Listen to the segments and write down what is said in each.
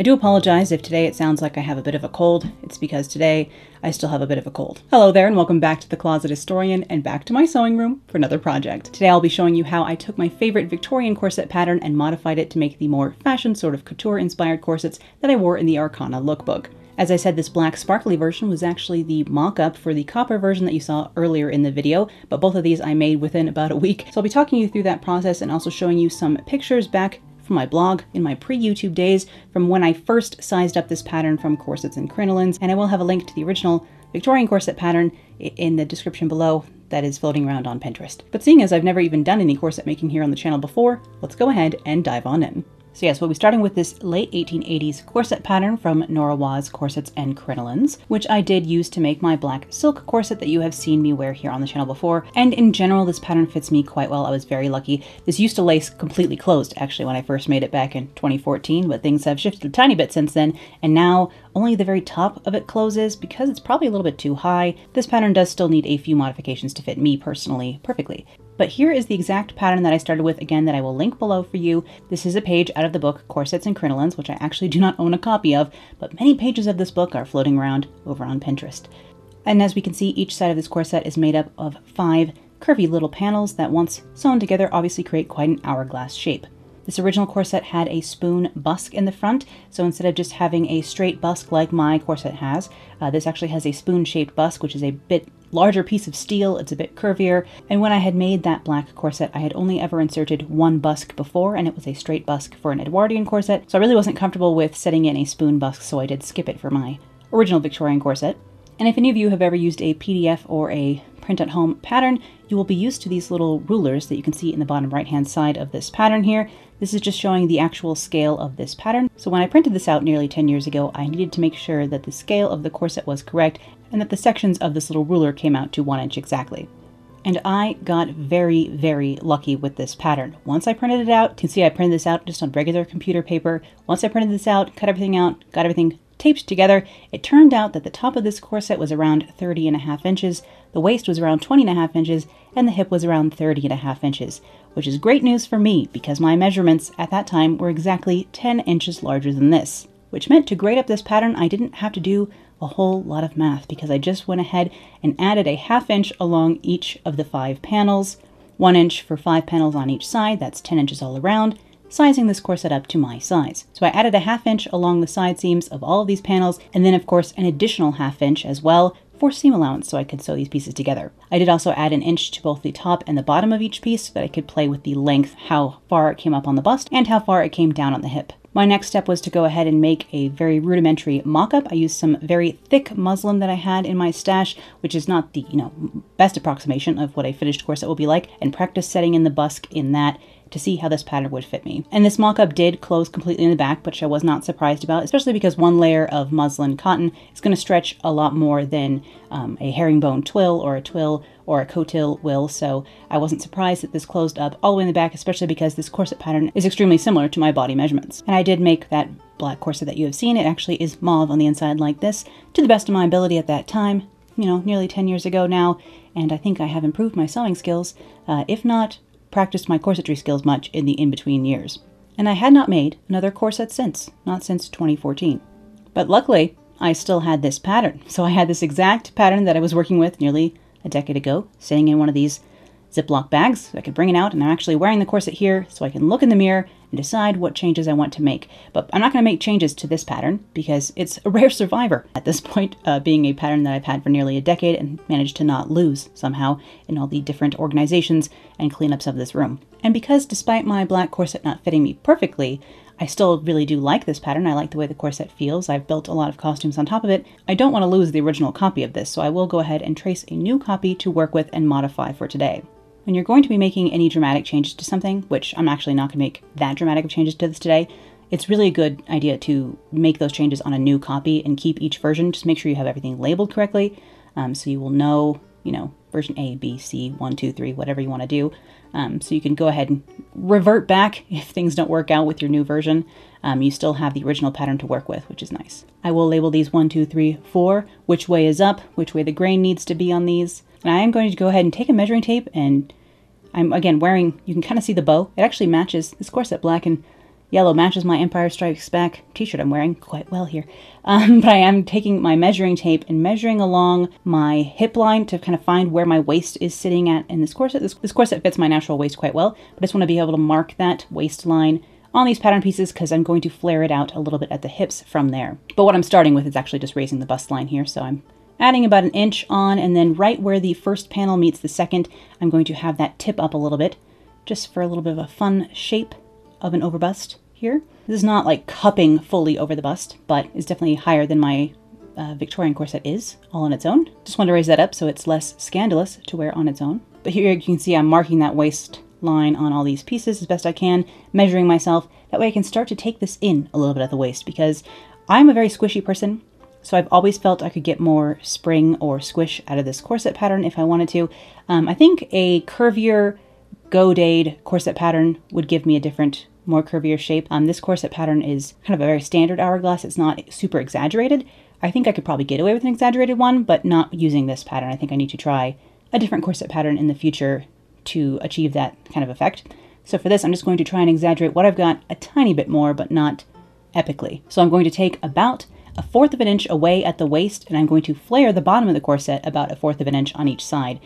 I do apologize if today it sounds like I have a bit of a cold. It's because today I still have a bit of a cold. Hello there and welcome back to the Closet Historian and back to my sewing room for another project. Today I'll be showing you how I took my favorite Victorian corset pattern and modified it to make the more fashion sort of couture inspired corsets that I wore in the Arcana lookbook. As I said, this black sparkly version was actually the mock-up for the copper version that you saw earlier in the video, but both of these I made within about a week. So I'll be talking you through that process and also showing you some pictures back from my blog in my pre-YouTube days from when I first sized up this pattern from Corsets and Crinolines, and I will have a link to the original Victorian corset pattern in the description below that is floating around on Pinterest. But seeing as I've never even done any corset making here on the channel before, let's go ahead and dive on in. So yes, we'll be starting with this late 1880s corset pattern from Norah Waas Corsets and Crinolines, which I did use to make my black silk corset that you have seen me wear here on the channel before. And in general, this pattern fits me quite well. I was very lucky. This used to lace completely closed, actually, when I first made it back in 2014, but things have shifted a tiny bit since then. And now only the very top of it closes because it's probably a little bit too high. This pattern does still need a few modifications to fit me personally perfectly. But here is the exact pattern that I started with, again, that I will link below for you. This is a page out of the book Corsets and Crinolines, which I actually do not own a copy of, but many pages of this book are floating around over on Pinterest. And as we can see, each side of this corset is made up of 5 curvy little panels that once sewn together obviously create quite an hourglass shape. This original corset had a spoon busk in the front, so instead of just having a straight busk like my corset has, this actually has a spoon-shaped busk, which is a bit larger piece of steel. It's a bit curvier. And when I had made that black corset, I had only ever inserted one busk before, and it was a straight busk for an Edwardian corset, so I really wasn't comfortable with setting in a spoon busk, so I did skip it for my original Victorian corset. And if any of you have ever used a PDF or a print-at-home pattern, you will be used to these little rulers that you can see in the bottom right-hand side of this pattern here. This is just showing the actual scale of this pattern. So when I printed this out nearly 10 years ago, I needed to make sure that the scale of the corset was correct and that the sections of this little ruler came out to 1 inch exactly. And I got very, very lucky with this pattern. Once I printed it out, you can see I printed this out just on regular computer paper. Once I printed this out, cut everything out, got everything taped together, it turned out that the top of this corset was around 30.5 inches, the waist was around 20.5 inches, and the hip was around 30.5 inches, which is great news for me because my measurements at that time were exactly 10 inches larger than this, which meant to grade up this pattern I didn't have to do a whole lot of math because I just went ahead and added a 1/2 inch along each of the 5 panels, 1 inch for 5 panels on each side, that's 10 inches all around, sizing this corset up to my size. So I added a 1/2 inch along the side seams of all of these panels, and then of course an additional 1/2 inch as well for seam allowance so I could sew these pieces together. I did also add an inch to both the top and the bottom of each piece so that I could play with the length, how far it came up on the bust and how far it came down on the hip. My next step was to go ahead and make a very rudimentary mock-up. I used some very thick muslin that I had in my stash, which is not the, best approximation of what a finished corset will be like, and practice setting in the busk in that to see how this pattern would fit me. And this mock-up did close completely in the back, which I was not surprised about, especially because one layer of muslin cotton is going to stretch a lot more than a herringbone twill or a twill or a coattail will, so I wasn't surprised that this closed up all the way in the back, especially because this corset pattern is extremely similar to my body measurements. And I did make that black corset that you have seen. It actually is mauve on the inside like this, to the best of my ability at that time, nearly 10 years ago now, and I think I have improved my sewing skills, if not practiced my corsetry skills much in the in-between years. And I had not made another corset since, not since 2014. But luckily, I still had this pattern. So I had this exact pattern that I was working with nearly a decade ago, sitting in one of these Ziploc bags. So I could bring it out, and I'm actually wearing the corset here so I can look in the mirror and decide what changes I want to make. But I'm not going to make changes to this pattern because it's a rare survivor at this point, being a pattern that I've had for nearly a decade and managed to not lose somehow in all the different organizations and cleanups of this room. And because despite my black corset not fitting me perfectly, I still really do like this pattern. I like the way the corset feels. I've built a lot of costumes on top of it. I don't want to lose the original copy of this, so I will go ahead and trace a new copy to work with and modify for today. When you're going to be making any dramatic changes to something, which I'm actually not going to make that dramatic of changes to this today, it's really a good idea to make those changes on a new copy and keep each version. Just make sure you have everything labeled correctly, so you will know, version A, B, C, 1, 2, 3, whatever you want to do. So you can go ahead and revert back if things don't work out with your new version. You still have the original pattern to work with, which is nice. I will label these 1, 2, 3, 4, which way is up, which way the grain needs to be on these. And I am going to go ahead and take a measuring tape, and I'm again wearing, you can kind of see the bow. It actually matches this corset black and Yellow matches my Empire Strikes Back t-shirt I'm wearing quite well here. But I am taking my measuring tape and measuring along my hip line to kind of find where my waist is sitting at in this corset. This corset fits my natural waist quite well, but I just want to be able to mark that waistline on these pattern pieces because I'm going to flare it out a little bit at the hips from there. But what I'm starting with is actually just raising the bust line here, so I'm adding about an inch on, and then right where the first panel meets the second, I'm going to have that tip up a little bit just for a little bit of a fun shape of an overbust here. This is not like cupping fully over the bust, but it's definitely higher than my Victorian corset is all on its own. Just wanted to raise that up so it's less scandalous to wear on its own. But here you can see I'm marking that waist line on all these pieces as best I can, measuring myself. That way I can start to take this in a little bit at the waist because I'm a very squishy person. So I've always felt I could get more spring or squish out of this corset pattern if I wanted to. I think a curvier godade corset pattern would give me a different, more curvier shape. This corset pattern is kind of a very standard hourglass. It's not super exaggerated. I think I could probably get away with an exaggerated one, but not using this pattern. I think I need to try a different corset pattern in the future to achieve that kind of effect. So for this, I'm just going to try and exaggerate what I've got a tiny bit more, but not epically. So I'm going to take about a fourth of an inch away at the waist, and I'm going to flare the bottom of the corset about a fourth of an inch on each side.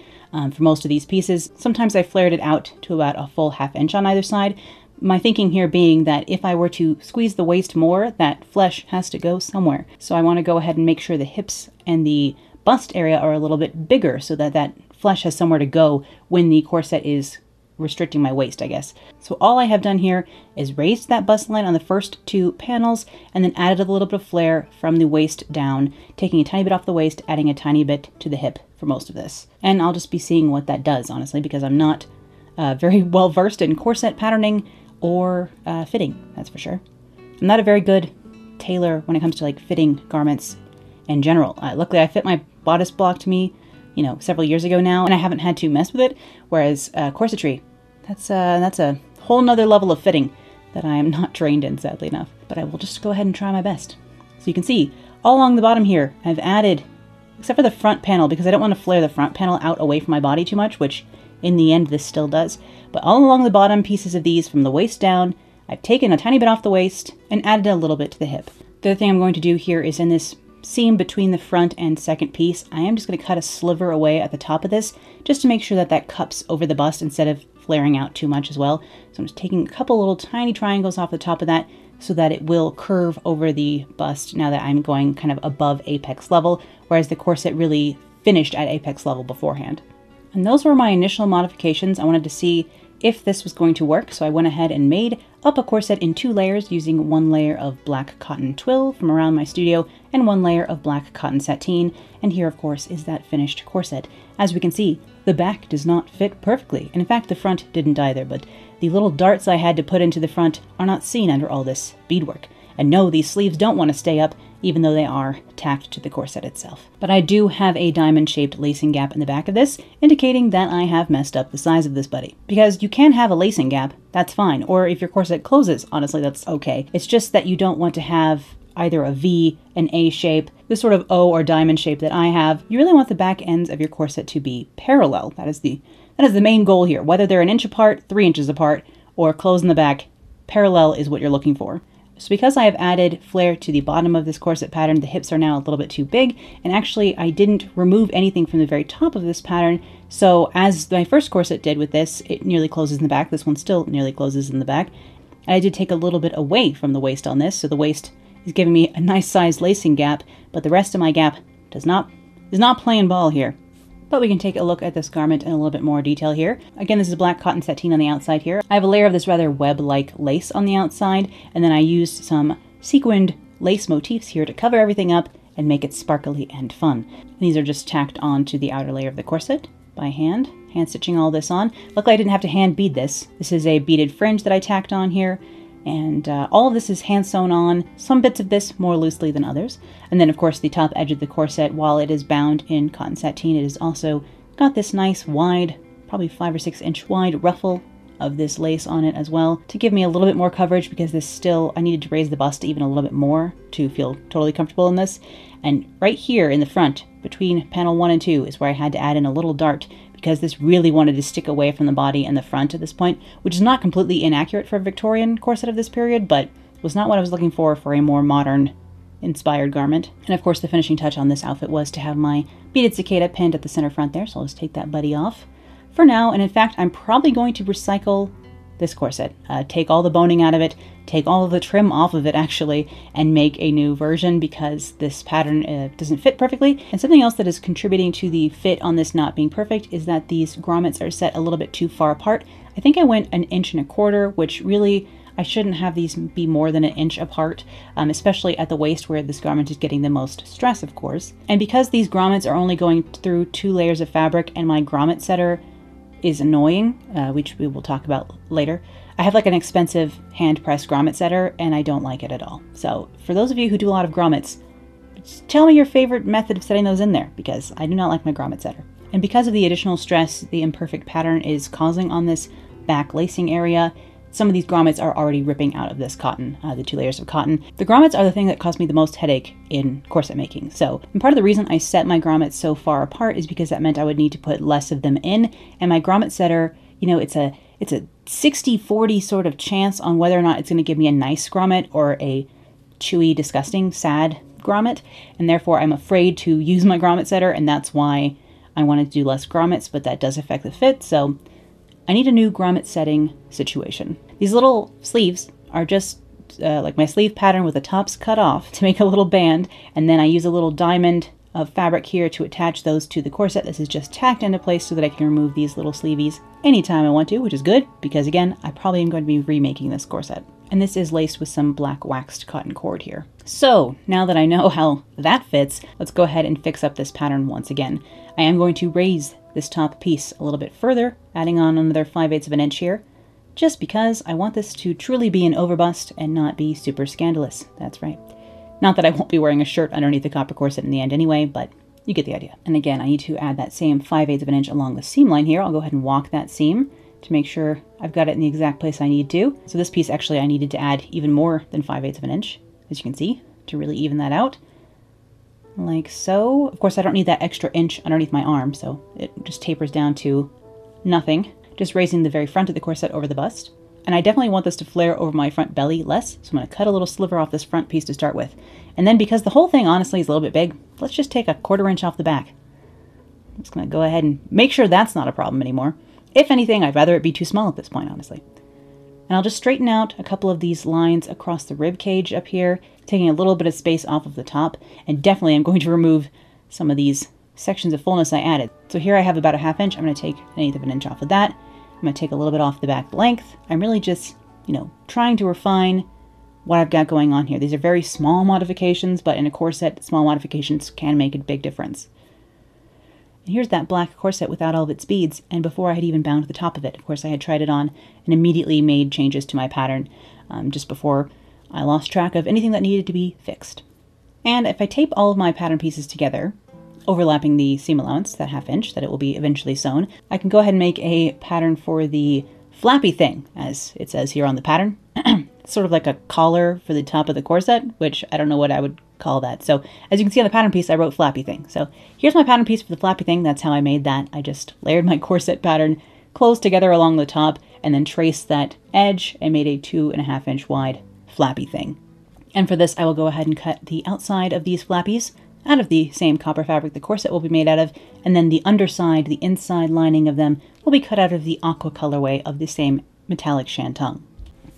For most of these pieces, sometimes I flared it out to about a full half inch on either side. My thinking here being that if I were to squeeze the waist more, that flesh has to go somewhere. So I want to go ahead and make sure the hips and the bust area are a little bit bigger so that that flesh has somewhere to go when the corset is restricting my waist, I guess. So all I have done here is raised that bust line on the first two panels and then added a little bit of flare from the waist down, taking a tiny bit off the waist, adding a tiny bit to the hip for most of this. And I'll just be seeing what that does, honestly, because I'm not very well versed in corset patterning or fitting, that's for sure. I'm not a very good tailor when it comes to like fitting garments in general. Luckily I fit my bodice block to me, you know, several years ago now, and I haven't had to mess with it, whereas corsetry, that's a whole nother level of fitting that I am not trained in, sadly enough. But I will just go ahead and try my best. So you can see, all along the bottom here, I've added, except for the front panel, because I don't want to flare the front panel out away from my body too much, which in the end this still does, but all along the bottom pieces of these from the waist down, I've taken a tiny bit off the waist and added a little bit to the hip. The other thing I'm going to do here is in this seam between the front and second piece, I am just going to cut a sliver away at the top of this just to make sure that that cups over the bust instead of flaring out too much as well. So I'm just taking a couple little tiny triangles off the top of that so that it will curve over the bust now that I'm going kind of above apex level, whereas the corset really finished at apex level beforehand. And those were my initial modifications. I wanted to see if this was going to work, so I went ahead and made up a corset in two layers using one layer of black cotton twill from around my studio and one layer of black cotton sateen, and here of course is that finished corset. As we can see, the back does not fit perfectly, and in fact the front didn't either, but the little darts I had to put into the front are not seen under all this beadwork. And no, these sleeves don't want to stay up, even though they are tacked to the corset itself. But I do have a diamond-shaped lacing gap in the back of this, indicating that I have messed up the size of this buddy. Because you can have a lacing gap, that's fine. Or if your corset closes, honestly, that's okay. It's just that you don't want to have either a V, an A shape, this sort of O or diamond shape that I have. You really want the back ends of your corset to be parallel. That is the main goal here. Whether they're an inch apart, 3 inches apart, or close in the back, parallel is what you're looking for. So because I have added flare to the bottom of this corset pattern, the hips are now a little bit too big, and actually I didn't remove anything from the very top of this pattern, so as my first corset did with this, it nearly closes in the back. This one still nearly closes in the back. And I did take a little bit away from the waist on this, so the waist is giving me a nice sized lacing gap, but the rest of my gap is not playing ball here. But we can take a look at this garment in a little bit more detail here. Again, this is black cotton sateen on the outside here. I have a layer of this rather web-like lace on the outside, and then I used some sequined lace motifs here to cover everything up and make it sparkly and fun. And these are just tacked on to the outer layer of the corset by hand, hand stitching all this on. Luckily I didn't have to hand bead this. This is a beaded fringe that I tacked on here, and all of this is hand sewn on, some bits of this more loosely than others. And then of course the top edge of the corset, while it is bound in cotton sateen, it has also got this nice wide, probably 5 or 6 inch wide ruffle of this lace on it as well to give me a little bit more coverage, because this still, I needed to raise the bust even a little bit more to feel totally comfortable in this. And right here in the front, between panel 1 and 2, is where I had to add in a little dart because this really wanted to stick away from the body and the front at this point, which is not completely inaccurate for a Victorian corset of this period, but was not what I was looking for a more modern inspired garment. And of course the finishing touch on this outfit was to have my beaded cicada pinned at the center front there, so I'll just take that buddy off for now. And in fact, I'm probably going to recycle this corset, take all the boning out of it, take all of the trim off of it actually, and make a new version because this pattern doesn't fit perfectly. And something else that is contributing to the fit on this not being perfect is that these grommets are set a little bit too far apart. I think I went 1.25 inches, which really I shouldn't have these be more than 1 inch apart, especially at the waist where this garment is getting the most stress, of course. And because these grommets are only going through 2 layers of fabric and my grommet setter is annoying, which we will talk about later, I have like an expensive hand-pressed grommet setter and I don't like it at all. So for those of you who do a lot of grommets, just tell me your favorite method of setting those in there because I do not like my grommet setter. And because of the additional stress the imperfect pattern is causing on this back lacing area, some of these grommets are already ripping out of this cotton, the 2 layers of cotton. The grommets are the thing that caused me the most headache in corset making. So, and part of the reason I set my grommets so far apart is because that meant I would need to put less of them in. And my grommet setter, you know, it's a 60-40 sort of chance on whether or not it's going to give me a nice grommet or a chewy, disgusting, sad grommet. And therefore I'm afraid to use my grommet setter, and that's why I wanted to do less grommets, but that does affect the fit. So I need a new grommet setting situation. These little sleeves are just like my sleeve pattern with the tops cut off to make a little band, and then I use a little diamond of fabric here to attach those to the corset. This is just tacked into place so that I can remove these little sleeves anytime I want to, which is good because again, I probably am going to be remaking this corset. And this is laced with some black waxed cotton cord here. So now that I know how that fits, let's go ahead and fix up this pattern once again. I am going to raise this top piece a little bit further, adding on another 5/8 inches here, just because I want this to truly be an overbust and not be super scandalous. That's right. Not that I won't be wearing a shirt underneath the copper corset in the end anyway, but you get the idea. And again, I need to add that same 5/8 inches along the seam line here. I'll go ahead and walk that seam to make sure I've got it in the exact place I need to. So this piece, actually, I needed to add even more than 5/8 inches, as you can see, to really even that out. Like so. Of course, I don't need that extra inch underneath my arm, so it just tapers down to nothing. Just raising the very front of the corset over the bust. And I definitely want this to flare over my front belly less, so I'm going to cut a little sliver off this front piece to start with. And then because the whole thing, honestly, is a little bit big, let's just take a 1/4 inch off the back. I'm just going to go ahead and make sure that's not a problem anymore. If anything, I'd rather it be too small at this point, honestly. And I'll just straighten out a couple of these lines across the rib cage up here, taking a little bit of space off of the top. And definitely I'm going to remove some of these sections of fullness I added. So here I have about a 1/2 inch. I'm going to take 1/8 inch off of that. I'm going to take a little bit off the back length. I'm really just, you know, trying to refine what I've got going on here. These are very small modifications, but in a corset, small modifications can make a big difference. And here's that black corset without all of its beads, and before I had even bound the top of it. Of course, I had tried it on and immediately made changes to my pattern just before I lost track of anything that needed to be fixed. And if I tape all of my pattern pieces together, overlapping the seam allowance, that 1/2 inch that it will be eventually sewn, I can go ahead and make a pattern for the flappy thing, as it says here on the pattern. It's sort of like a collar for the top of the corset, which I don't know what I would call that. So as you can see on the pattern piece, I wrote flappy thing. So here's my pattern piece for the flappy thing. That's how I made that. I just layered my corset pattern close together along the top and then traced that edge and made a 2.5 inch wide flappy thing. And for this, I will go ahead and cut the outside of these flappies out of the same copper fabric the corset will be made out of, and then the underside, the inside lining of them, will be cut out of the aqua colorway of the same metallic shantung.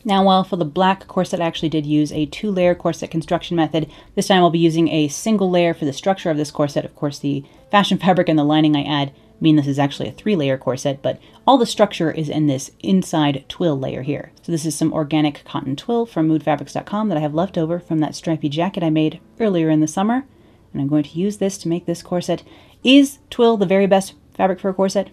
Now, while for the black corset I actually did use a 2-layer corset construction method, this time I'll be using a single layer for the structure of this corset. Of course, the fashion fabric and the lining I add mean this is actually a 3-layer corset, but all the structure is in this inside twill layer here. So this is some organic cotton twill from moodfabrics.com that I have left over from that stripy jacket I made earlier in the summer, and I'm going to use this to make this corset. Is twill the very best fabric for a corset?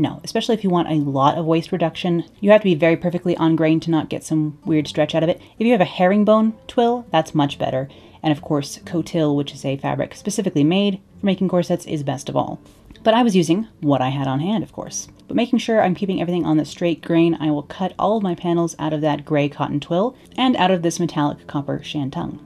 No, especially if you want a lot of waist reduction. You have to be very perfectly on grain to not get some weird stretch out of it. If you have a herringbone twill, that's much better. And of course, cotil, which is a fabric specifically made for making corsets, is best of all. But I was using what I had on hand, of course. But making sure I'm keeping everything on the straight grain, I will cut all of my panels out of that gray cotton twill and out of this metallic copper shantung.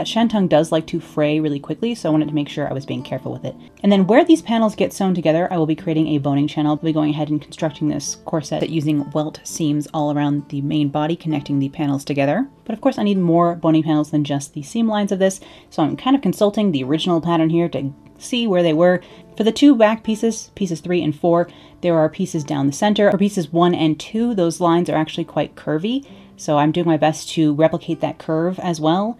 that shantung does like to fray really quickly, so I wanted to make sure I was being careful with it. And then where these panels get sewn together, I will be creating a boning channel. I'll be going ahead and constructing this corset using welt seams all around the main body, connecting the panels together. But of course I need more boning panels than just the seam lines of this, so I'm kind of consulting the original pattern here to see where they were. For the two back pieces, pieces 3 and 4, there are pieces down the center. For pieces 1 and 2, those lines are actually quite curvy, so I'm doing my best to replicate that curve as well,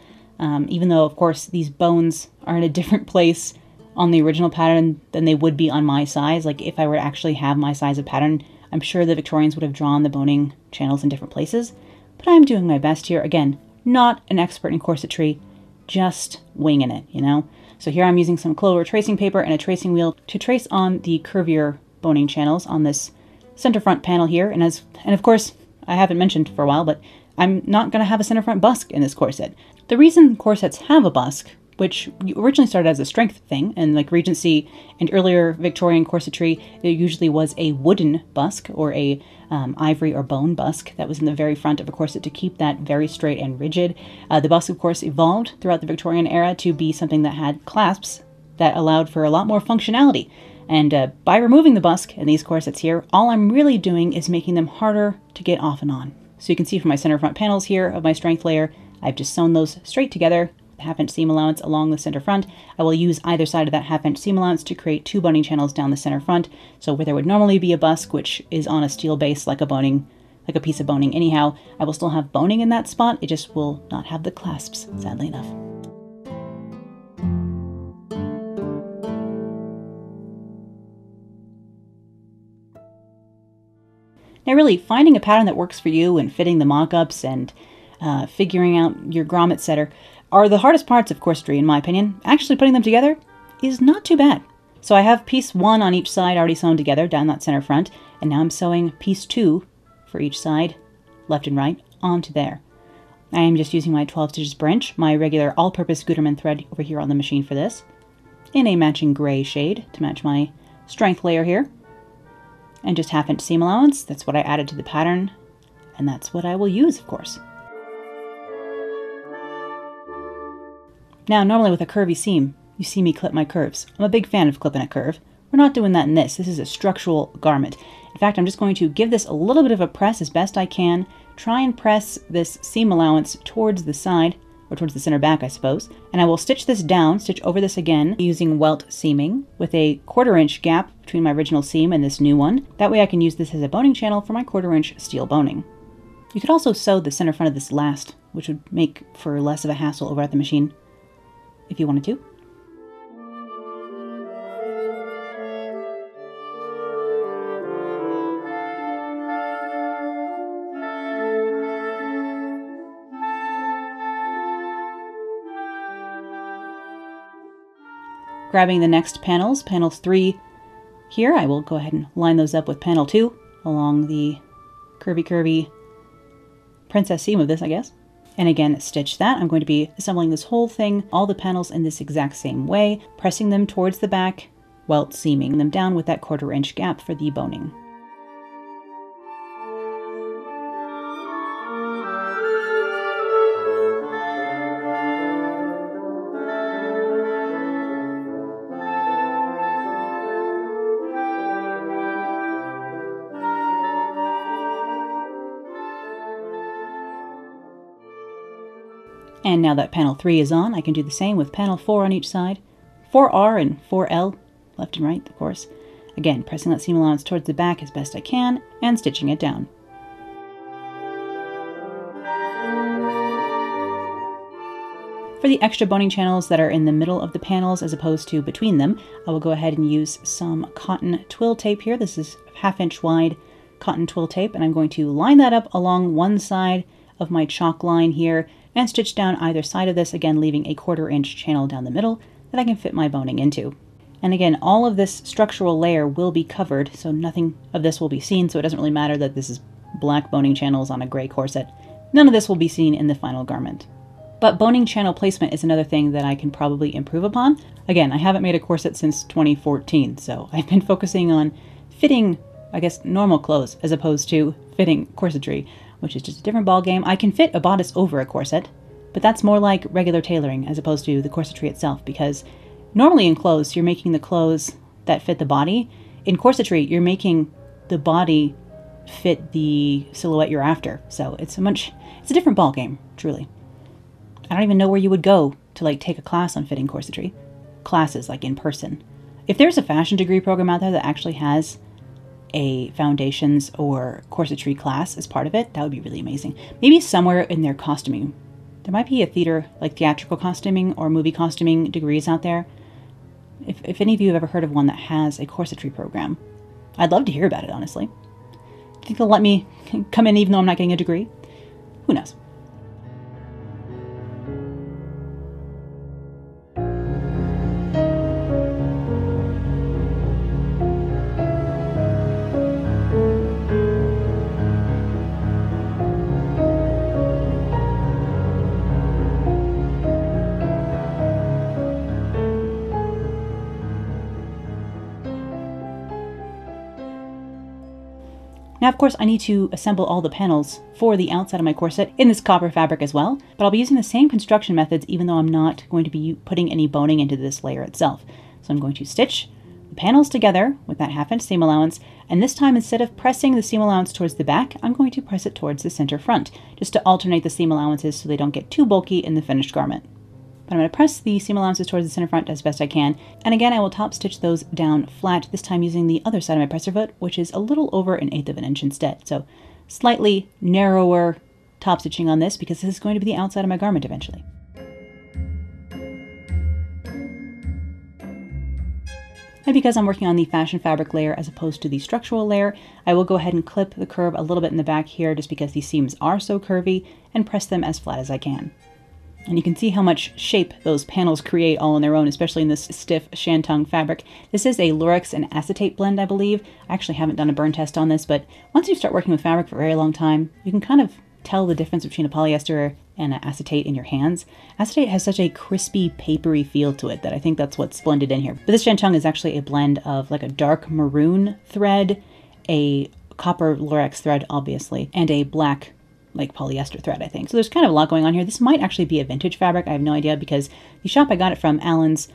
even though of course these bones are in a different place on the original pattern than they would be on my size. Like if I were to actually have my size of pattern, I'm sure the Victorians would have drawn the boning channels in different places, but I'm doing my best here. Again, not an expert in corsetry, just winging it, you know? So here I'm using some clover tracing paper and a tracing wheel to trace on the curvier boning channels on this center front panel here. And of course, I haven't mentioned for a while, but I'm not gonna have a center front busk in this corset. The reason corsets have a busk, which originally started as a strength thing, and like Regency and earlier Victorian corsetry, there usually was a wooden busk or a ivory or bone busk that was in the very front of a corset to keep that very straight and rigid. The busk, of course, evolved throughout the Victorian era to be something that had clasps that allowed for a lot more functionality. And by removing the busk in these corsets here, all I'm really doing is making them harder to get off and on. So you can see from my center front panels here of my strength layer, I've just sewn those straight together, half-inch seam allowance along the center front. I will use either side of that half-inch seam allowance to create two boning channels down the center front. So where there would normally be a busk, which is on a steel base like a piece of boning anyhow, I will still have boning in that spot. It just will not have the clasps, sadly enough. Now really, finding a pattern that works for you and fitting the mock-ups and figuring out your grommet setter are the hardest parts of corsetry, in my opinion. Actually putting them together is not too bad. So I have piece 1 on each side already sewn together down that center front, and now I'm sewing piece 2 for each side, left and right, onto there. I am just using my 12 stitches per inch, my regular all-purpose Gutermann thread over here on the machine for this, in a matching gray shade to match my strength layer here, and just half-inch seam allowance. That's what I added to the pattern, and that's what I will use, of course. Now, normally with a curvy seam, you see me clip my curves. I'm a big fan of clipping a curve. We're not doing that in this. This is a structural garment. In fact, I'm just going to give this a little bit of a press as best I can, try and press this seam allowance towards the side, or towards the center back, I suppose, and I will stitch this down, stitch over this again, using welt seaming with a 1/4 inch gap between my original seam and this new one. That way I can use this as a boning channel for my 1/4 inch steel boning. You could also sew the center front of this last, which would make for less of a hassle over at the machine, if you wanted to. Grabbing the next panels, panels 3 here, I will go ahead and line those up with panel 2 along the curvy princess seam of this, I guess. And again, stitch that. I'm going to be assembling this whole thing, all the panels in this exact same way, pressing them towards the back, welt seaming them down with that 1/4 inch gap for the boning. And now that panel 3 is on, I can do the same with panel 4 on each side. 4R and 4L, left and right, of course. Again, pressing that seam allowance towards the back as best I can, and stitching it down. For the extra boning channels that are in the middle of the panels as opposed to between them, I will go ahead and use some cotton twill tape here. This is 1/2 inch wide cotton twill tape, and I'm going to line that up along one side of my chalk line here, and stitch down either side of this, again leaving a 1/4 inch channel down the middle that I can fit my boning into. And again, all of this structural layer will be covered, so nothing of this will be seen, so it doesn't really matter that this is black boning channels on a gray corset. None of this will be seen in the final garment. But boning channel placement is another thing that I can probably improve upon. Again, I haven't made a corset since 2014, so I've been focusing on fitting, I guess, normal clothes as opposed to fitting corsetry, which is just a different ball game. I can fit a bodice over a corset, but that's more like regular tailoring as opposed to the corsetry itself, because normally in clothes, you're making the clothes that fit the body. In corsetry, you're making the body fit the silhouette you're after. So it's a different ball game, truly. I don't even know where you would go to like take a class on fitting corsetry. Classes like in person. If there's a fashion degree program out there that actually has a foundations or corsetry class as part of it, that would be really amazing. Maybe somewhere in their costuming. There might be a theatrical costuming or movie costuming degrees out there. If any of you have ever heard of one that has a corsetry program, I'd love to hear about it, honestly. I think they'll let me come in even though I'm not getting a degree. Who knows? Now, of course, I need to assemble all the panels for the outside of my corset in this copper fabric as well, but I'll be using the same construction methods even though I'm not going to be putting any boning into this layer itself. So I'm going to stitch the panels together with that 1/2 inch seam allowance, and this time instead of pressing the seam allowance towards the back, I'm going to press it towards the center front, just to alternate the seam allowances so they don't get too bulky in the finished garment. But I'm going to press the seam allowances towards the center front as best I can, and again I will top stitch those down flat, this time using the other side of my presser foot, which is a little over 1/8 inch instead. So slightly narrower top stitching on this because this is going to be the outside of my garment eventually. And because I'm working on the fashion fabric layer as opposed to the structural layer, I will go ahead and clip the curve a little bit in the back here just because these seams are so curvy, and press them as flat as I can. And you can see how much shape those panels create all on their own, especially in this stiff shantung fabric. This is a lurex and acetate blend, I believe. I actually haven't done a burn test on this, but once you start working with fabric for a very long time, you can kind of tell the difference between a polyester and an acetate in your hands. Acetate has such a crispy, papery feel to it that I think that's what's blended in here. But this shantung is actually a blend of like a dark maroon thread, a copper lurex thread, obviously, and a black like polyester thread, I think. So there's kind of a lot going on here. This might actually be a vintage fabric. I have no idea, because the shop I got it from, Allen's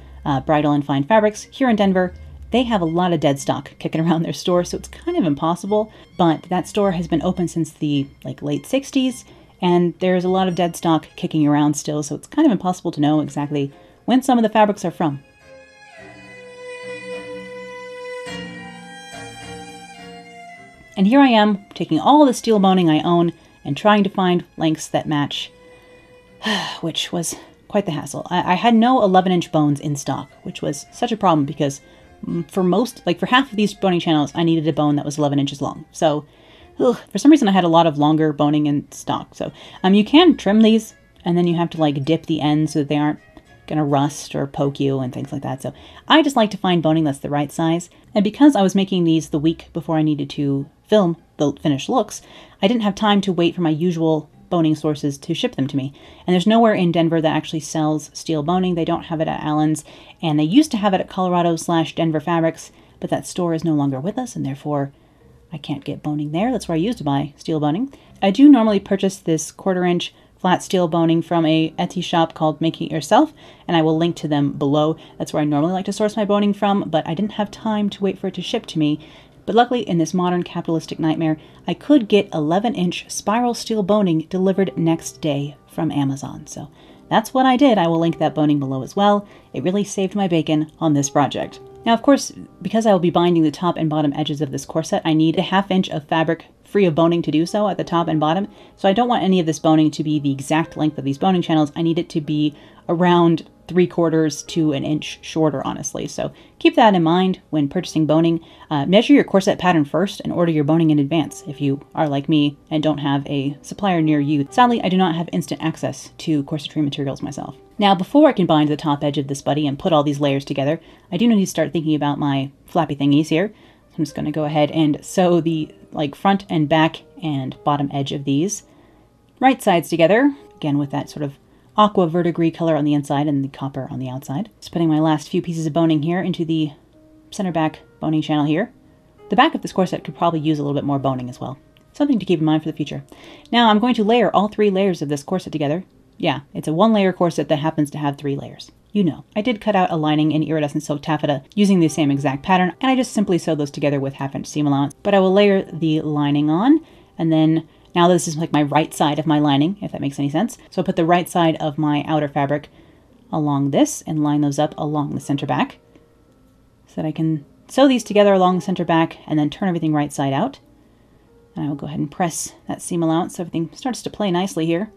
Bridal and Fine Fabrics here in Denver, they have a lot of dead stock kicking around their store, so it's kind of impossible. But that store has been open since the like late 60s, and there's a lot of dead stock kicking around still, so it's kind of impossible to know exactly when some of the fabrics are from. And here I am, taking all the steel boning I own and trying to find lengths that match, which was quite the hassle. I had no 11-inch bones in stock, which was such a problem because for half of these boning channels, I needed a bone that was 11 inches long. So for some reason I had a lot of longer boning in stock. So you can trim these, and then you have to like dip the ends so that they aren't gonna rust or poke you and things like that. So I just like to find boning that's the right size. And because I was making these the week before I needed to film the finished looks, I didn't have time to wait for my usual boning sources to ship them to me. And there's nowhere in Denver that actually sells steel boning. They don't have it at Allen's, and they used to have it at Colorado/Denver Fabrics, but that store is no longer with us, and therefore I can't get boning there. That's where I used to buy steel boning. I do normally purchase this 1/4 inch flat steel boning from a Etsy shop called Making It Yourself, and I will link to them below. That's where I normally like to source my boning from, but I didn't have time to wait for it to ship to me. But luckily, in this modern capitalistic nightmare, I could get 11-inch spiral steel boning delivered next day from Amazon. So that's what I did. I will link that boning below as well. It really saved my bacon on this project. Now, of course, because I will be binding the top and bottom edges of this corset, I need a 1/2 inch of fabric free of boning to do so at the top and bottom. So I don't want any of this boning to be the exact length of these boning channels. I need it to be around 3/4 to 1 inch shorter, honestly. So keep that in mind when purchasing boning. Measure your corset pattern first and order your boning in advance if you are like me and don't have a supplier near you. Sadly, I do not have instant access to corsetry materials myself. Now, before I can bind the top edge of this buddy and put all these layers together, I do need to start thinking about my flappy thingies here. I'm just going to go ahead and sew the like front and back and bottom edge of these right sides together, again with that sort of aqua verdigris color on the inside and the copper on the outside. Just putting my last few pieces of boning here into the center back boning channel here. The back of this corset could probably use a little bit more boning as well. Something to keep in mind for the future. Now I'm going to layer all 3 layers of this corset together Yeah, it's a one-layer corset that happens to have 3 layers. You know, I did cut out a lining in iridescent silk taffeta using the same exact pattern, and I just simply sewed those together with half-inch seam allowance. But I will layer the lining on, and then now this is like my right side of my lining, if that makes any sense. So I put the right side of my outer fabric along this and line those up along the center back so that I can sew these together along the center back and then turn everything right side out. And I will go ahead and press that seam allowance so everything starts to play nicely here.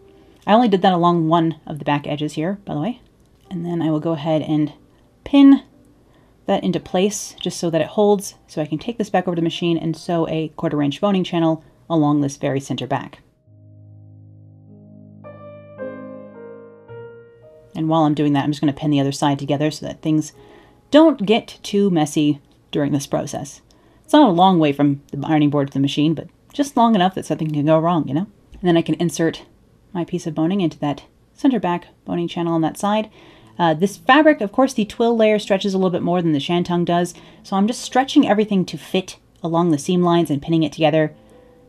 I only did that along one of the back edges here, by the way. And then I will go ahead and pin that into place just so that it holds, so I can take this back over to the machine and sew a 1/4 inch boning channel along this very center back. And while I'm doing that, I'm just going to pin the other side together so that things don't get too messy during this process. It's not a long way from the ironing board to the machine, but just long enough that something can go wrong, you know? And then I can insert my piece of boning into that center back boning channel on that side. This fabric, of course, the twill layer stretches a little bit more than the shantung does, so I'm just stretching everything to fit along the seam lines and pinning it together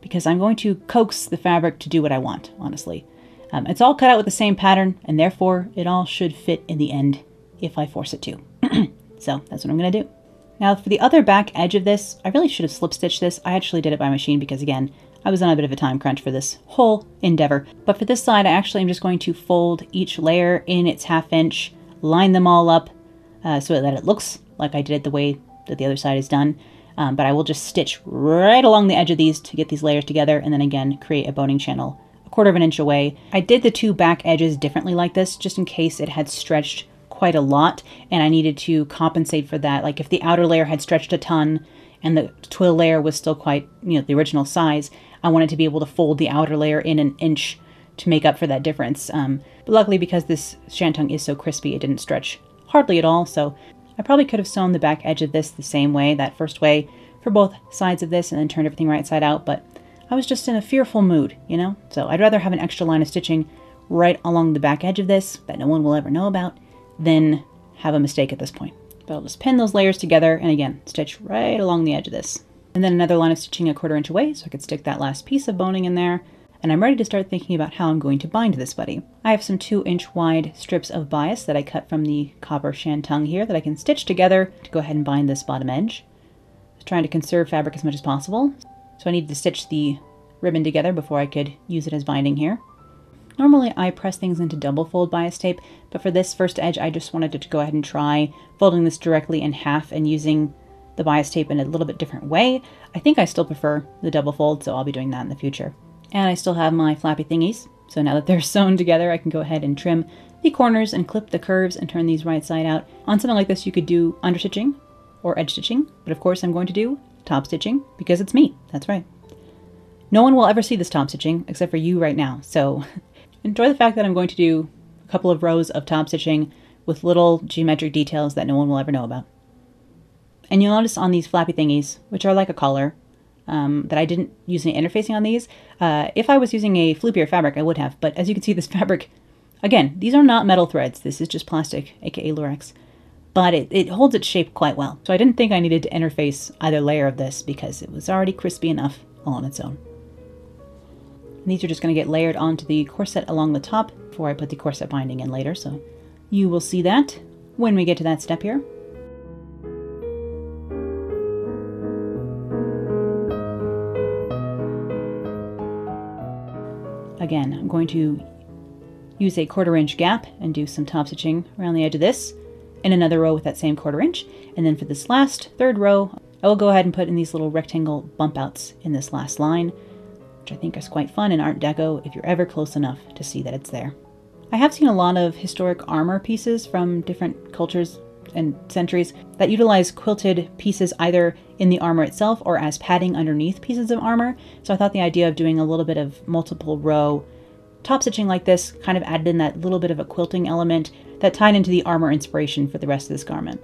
because I'm going to coax the fabric to do what I want, honestly. It's all cut out with the same pattern, and therefore it all should fit in the end if I force it to. So that's what I'm going to do. Now for the other back edge of this, I really should have slip stitched this. I actually did it by machine because, again, I was on a bit of a time crunch for this whole endeavor. But for this side, I actually am just going to fold each layer in its 1/2 inch, line them all up so that it looks like I did it the way that the other side is done. But I will just stitch right along the edge of these to get these layers together, and then again, create a boning channel 1/4 inch away. I did the 2 back edges differently like this, just in case it had stretched quite a lot and I needed to compensate for that. Like if the outer layer had stretched a ton and the twill layer was still quite, you know, the original size, I wanted to be able to fold the outer layer in an inch to make up for that difference. But luckily, because this shantung is so crispy, it didn't stretch hardly at all. So I probably could have sewn the back edge of this the same way, that first way, for both sides of this, and then turned everything right side out. But I was just in a fearful mood, you know? So I'd rather have an extra line of stitching right along the back edge of this that no one will ever know about than have a mistake at this point. But I'll just pin those layers together and again, stitch right along the edge of this. And then another line of stitching a 1/4 inch away so I could stick that last piece of boning in there. And I'm ready to start thinking about how I'm going to bind this buddy. I have some 2-inch wide strips of bias that I cut from the copper shantung here that I can stitch together to go ahead and bind this bottom edge. I was trying to conserve fabric as much as possible. So I needed to stitch the ribbon together before I could use it as binding here. Normally I press things into double fold bias tape, but for this first edge I just wanted to go ahead and try folding this directly in 1/2 and using the bias tape in a little bit different way. I think I still prefer the double fold, so I'll be doing that in the future. And I still have my flappy thingies, so now that they're sewn together I can go ahead and trim the corners and clip the curves and turn these right side out. On something like this you could do understitching or edge stitching, but of course I'm going to do top stitching because it's me. That's right. No one will ever see this top stitching except for you right now. So enjoy the fact that I'm going to do a couple of rows of top stitching with little geometric details that no one will ever know about. And you'll notice on these flappy thingies, which are like a collar, that I didn't use any interfacing on these. If I was using a floopier fabric, I would have, but as you can see, this fabric, again, these are not metal threads. This is just plastic, AKA Lurex. But it holds its shape quite well. So I didn't think I needed to interface either layer of this because it was already crispy enough all on its own. And these are just going to get layered onto the corset along the top before I put the corset binding in later. So you will see that when we get to that step here. Again, I'm going to use a 1/4 inch gap and do some top stitching around the edge of this, in another row with that same 1/4 inch. And then for this last 3rd row, I will go ahead and put in these little rectangle bump outs in this last line, which I think is quite fun in Art Deco if you're ever close enough to see that it's there. I have seen a lot of historic armor pieces from different cultures and centuries that utilize quilted pieces either in the armor itself or as padding underneath pieces of armor. So I thought the idea of doing a little bit of multiple row top stitching like this kind of added in that little bit of a quilting element that tied into the armor inspiration for the rest of this garment.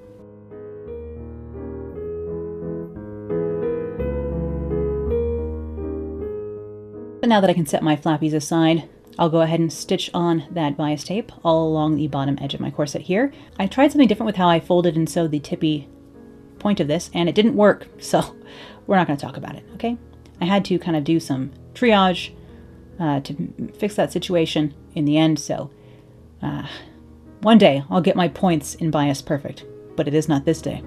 So now that I can set my flappies aside, I'll go ahead and stitch on that bias tape all along the bottom edge of my corset here. I tried something different with how I folded and sewed the tippy point of this, and it didn't work, so we're not going to talk about it, okay? I had to kind of do some triage to fix that situation in the end, so One day, I'll get my points in bias perfect, but it is not this day.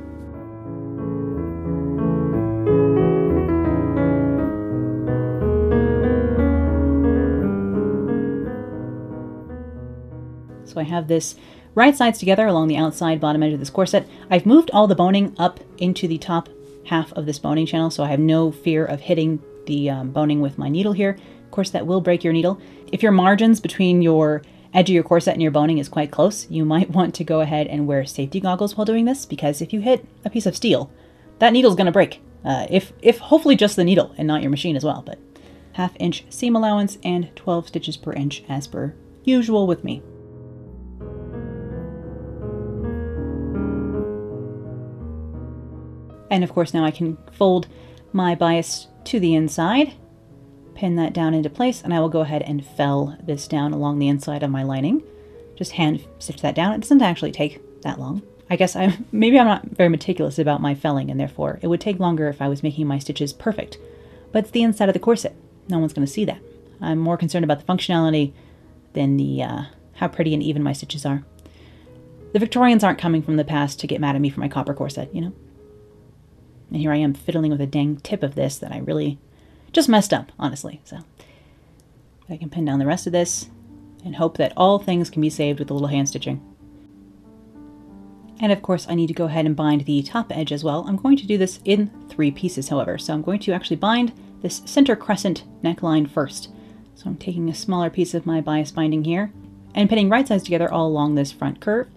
So I have this right sides together along the outside bottom edge of this corset. I've moved all the boning up into the top half of this boning channel, so I have no fear of hitting the boning with my needle here. Of course, that will break your needle. If your margins between your edge of your corset and your boning is quite close, you might want to go ahead and wear safety goggles while doing this, because if you hit a piece of steel, that needle's gonna break. If hopefully just the needle and not your machine as well, but 1/2 inch seam allowance and 12 stitches per inch as per usual with me. And of course now I can fold my bias to the inside, pin that down into place, and I will go ahead and fell this down along the inside of my lining. Just hand stitch that down. It doesn't actually take that long. I guess maybe I'm not very meticulous about my felling, and therefore it would take longer if I was making my stitches perfect. But it's the inside of the corset. No one's going to see that. I'm more concerned about the functionality than the how pretty and even my stitches are. The Victorians aren't coming from the past to get mad at me for my copper corset, you know? And here I am fiddling with a dang tip of this that I really just messed up, honestly. So I can pin down the rest of this and hope that all things can be saved with a little hand stitching. And of course I need to go ahead and bind the top edge as well. I'm going to do this in 3 pieces, however. So I'm going to actually bind this center crescent neckline first. So I'm taking a smaller piece of my bias binding here and pinning right sides together all along this front curve.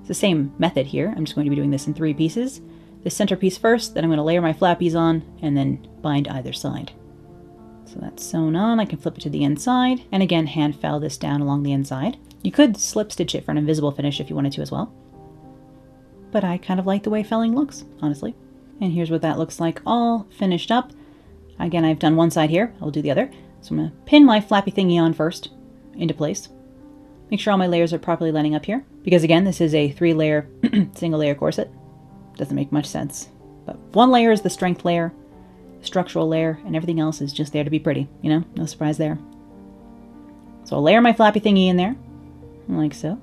It's the same method here. I'm just going to be doing this in 3 pieces. The center piece first, then I'm going to layer my flappies on and then bind either side. So that's sewn on. I can flip it to the inside and again hand fell this down along the inside. You could slip stitch it for an invisible finish if you wanted to as well, but I kind of like the way felling looks, honestly. And here's what that looks like all finished up. Again, I've done one side here, I'll do the other. So I'm going to pin my flappy thingy on first into place. Make sure all my layers are properly lining up here, because again this is a 3-layer single layer corset. Doesn't make much sense, but one layer is the strength layer, structural layer, and everything else is just there to be pretty, you know, no surprise there. So I'll layer my flappy thingy in there like so,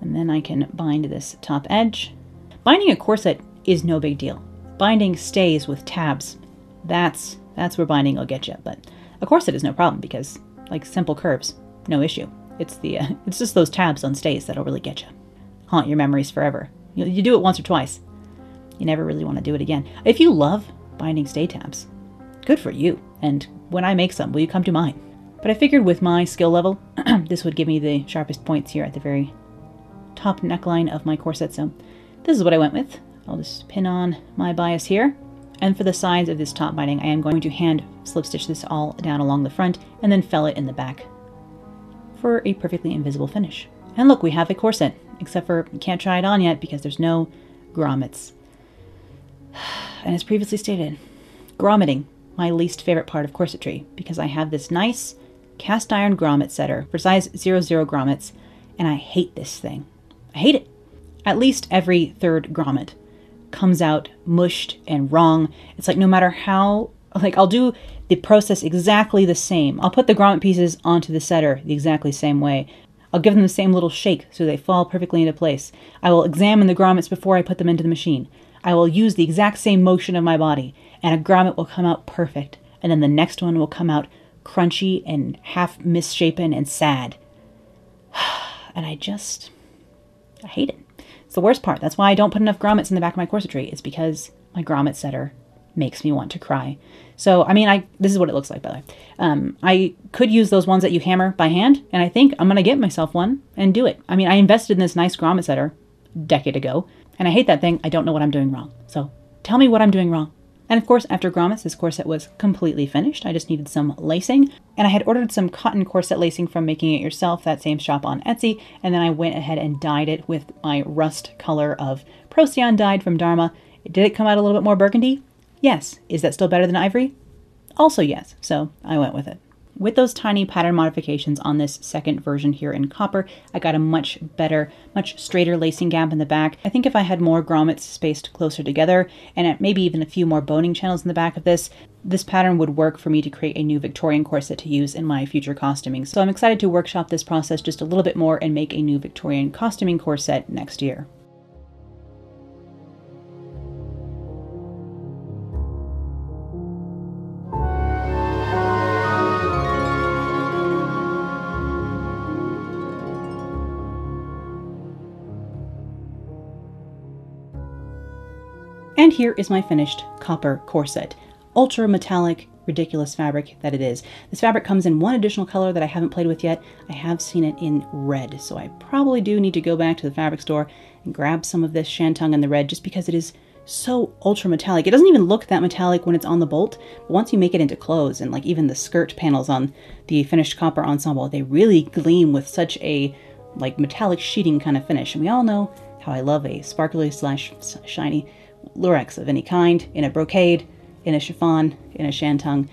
and then I can bind this top edge. Binding a corset is no big deal. Binding stays with tabs, that's where binding will get you, but a corset is no problem, because like simple curves, no issue. It's the it's just those tabs on stays that'll really get you, haunt your memories forever. You do it once or twice, you never really want to do it again. If you love binding stay tabs, good for you. And when I make some, will you come to mine? But I figured with my skill level, this would give me the sharpest points here at the very top neckline of my corset. So this is what I went with. I'll just pin on my bias here. And for the sides of this top binding, I am going to hand slip stitch this all down along the front and then fell it in the back for a perfectly invisible finish. And look, we have a corset, except for you can't try it on yet because there's no grommets. And as previously stated, grommeting, my least favorite part of corsetry, because I have this nice cast iron grommet setter for size 00 grommets, and I hate this thing. I hate it. At least every 3rd grommet comes out mushed and wrong. It's like no matter how, like I'll do the process exactly the same. I'll put the grommet pieces onto the setter the exactly same way. I'll give them the same little shake so they fall perfectly into place. I will examine the grommets before I put them into the machine. I will use the exact same motion of my body, and a grommet will come out perfect, and then the next one will come out crunchy and half misshapen and sad. And I hate it. It's the worst part. That's why I don't put enough grommets in the back of my corsetry, is because my grommet setter makes me want to cry. So, I mean, this is what it looks like, by the way. I could use those ones that you hammer by hand, and I think I'm going to get myself one and do it. I mean, I invested in this nice grommet setter a decade ago, and I hate that thing. I don't know what I'm doing wrong. So tell me what I'm doing wrong. And of course, after grommets, this corset was completely finished. I just needed some lacing, and I had ordered some cotton corset lacing from Making It Yourself, that same shop on Etsy. And then I went ahead and dyed it with my rust color of Procion dyed from Dharma. Did it come out a little bit more burgundy? Yes. Is that still better than ivory? Also yes. So I went with it. with those tiny pattern modifications on this second version here in copper, I got a much better, much straighter lacing gap in the back. I think if I had more grommets spaced closer together and maybe even a few more boning channels in the back of this, this pattern would work for me to create a new Victorian corset to use in my future costuming. So I'm excited to workshop this process just a little bit more and make a new Victorian costuming corset next year. And here is my finished copper corset. Ultra metallic, ridiculous fabric that it is. This fabric comes in one additional color that I haven't played with yet. I have seen it in red, so I probably do need to go back to the fabric store and grab some of this shantung in the red just because it is so ultra metallic. It doesn't even look that metallic when it's on the bolt, but once you make it into clothes and like even the skirt panels on the finished copper ensemble, they really gleam with such a like metallic sheeting kind of finish. And we all know how I love a sparkly slash shiny lurex of any kind, in a brocade, in a chiffon, in a shantung.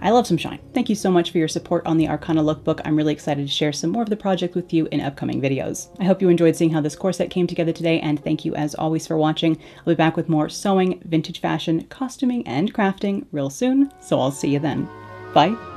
I love some shine. Thank you so much for your support on the Arcana lookbook. I'm really excited to share some more of the project with you in upcoming videos. I hope you enjoyed seeing how this corset came together today, and thank you as always for watching. I'll be back with more sewing, vintage fashion, costuming, and crafting real soon, so I'll see you then. Bye!